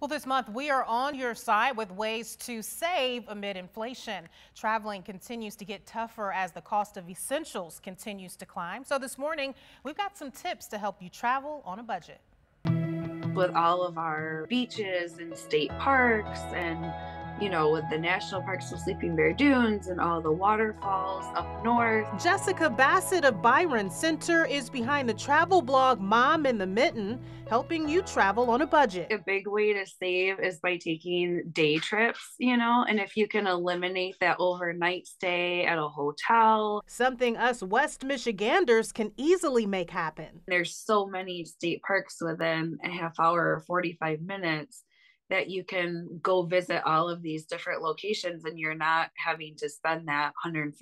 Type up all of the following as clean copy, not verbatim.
Well, this month we are on your side with ways to save amid inflation. Traveling continues to get tougher as the cost of essentials continues to climb. So this morning we've got some tips to help you travel on a budget. With all of our beaches and state parks and, you know, with the national parks of Sleeping Bear Dunes and all the waterfalls up north. Jessica Bassett of Byron Center is behind the travel blog Mom in the Mitten, helping you travel on a budget. A big way to save is by taking day trips, you know, and if you can eliminate that overnight stay at a hotel. Something us West Michiganders can easily make happen. There's so many state parks within a half hour or 45 minutes. That you can go visit all of these different locations and you're not having to spend that $150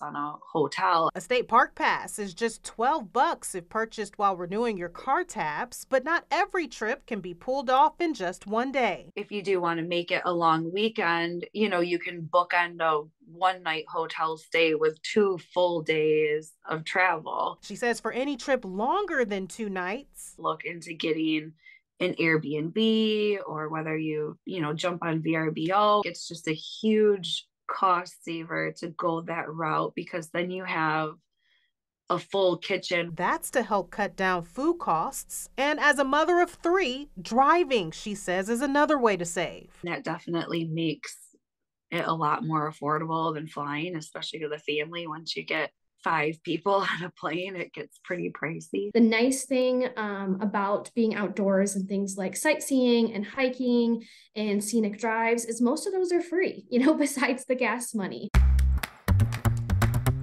on a hotel. A state park pass is just $12 if purchased while renewing your car tabs, but not every trip can be pulled off in just one day. If you do want to make it a long weekend, you know, you can bookend a one-night hotel stay with 2 full days of travel. She says for any trip longer than 2 nights, look into getting an Airbnb, or whether you jump on VRBO. It's just a huge cost saver to go that route because then you have a full kitchen. That's to help cut down food costs. And as a mother of 3, driving, she says, is another way to save. That definitely makes it a lot more affordable than flying, especially to the family. Once you get 5 people on a plane, it gets pretty pricey. The nice thing about being outdoors and things like sightseeing and hiking and scenic drives is most of those are free, you know, besides the gas money.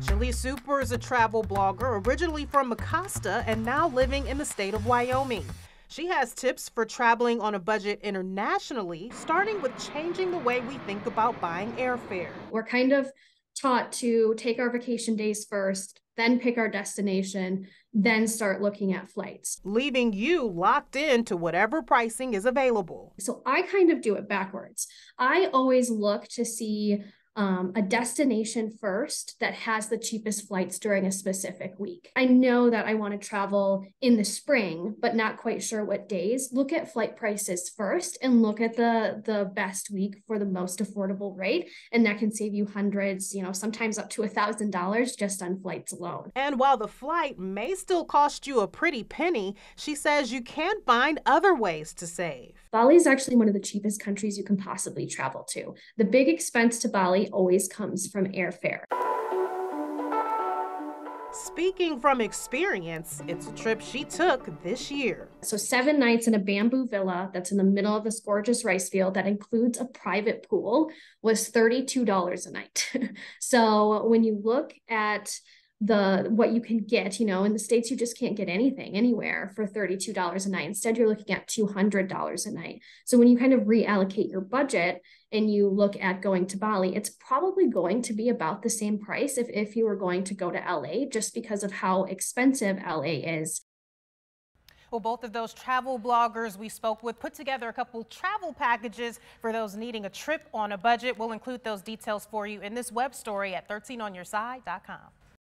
Jalee Super is a travel blogger originally from Macosta and now living in the state of Wyoming. She has tips for traveling on a budget internationally, starting with changing the way we think about buying airfare. We're kind of taught to take our vacation days first, then pick our destination, then start looking at flights. Leaving you locked in to whatever pricing is available. So I kind of do it backwards. I always look to see a destination first that has the cheapest flights during a specific week. I know that I want to travel in the spring, but not quite sure what days. Look at flight prices first and look at the best week for the most affordable rate. And that can save you hundreds, you know, sometimes up to $1,000 just on flights alone. And while the flight may still cost you a pretty penny, she says you can find other ways to save. Bali is actually one of the cheapest countries you can possibly travel to. The big expense to Bali always comes from airfare. Speaking from experience, it's a trip she took this year. So 7 nights in a bamboo villa that's in the middle of this gorgeous rice field that includes a private pool was $32 a night. So when you look at what you can get, you know, in the States, you just can't get anything anywhere for $32 a night. Instead, you're looking at $200 a night. So when you kind of reallocate your budget and you look at going to Bali, it's probably going to be about the same price if you were going to go to LA, just because of how expensive LA is. Well, both of those travel bloggers we spoke with put together a couple travel packages for those needing a trip on a budget. We'll include those details for you in this web story at 13onyourside.com.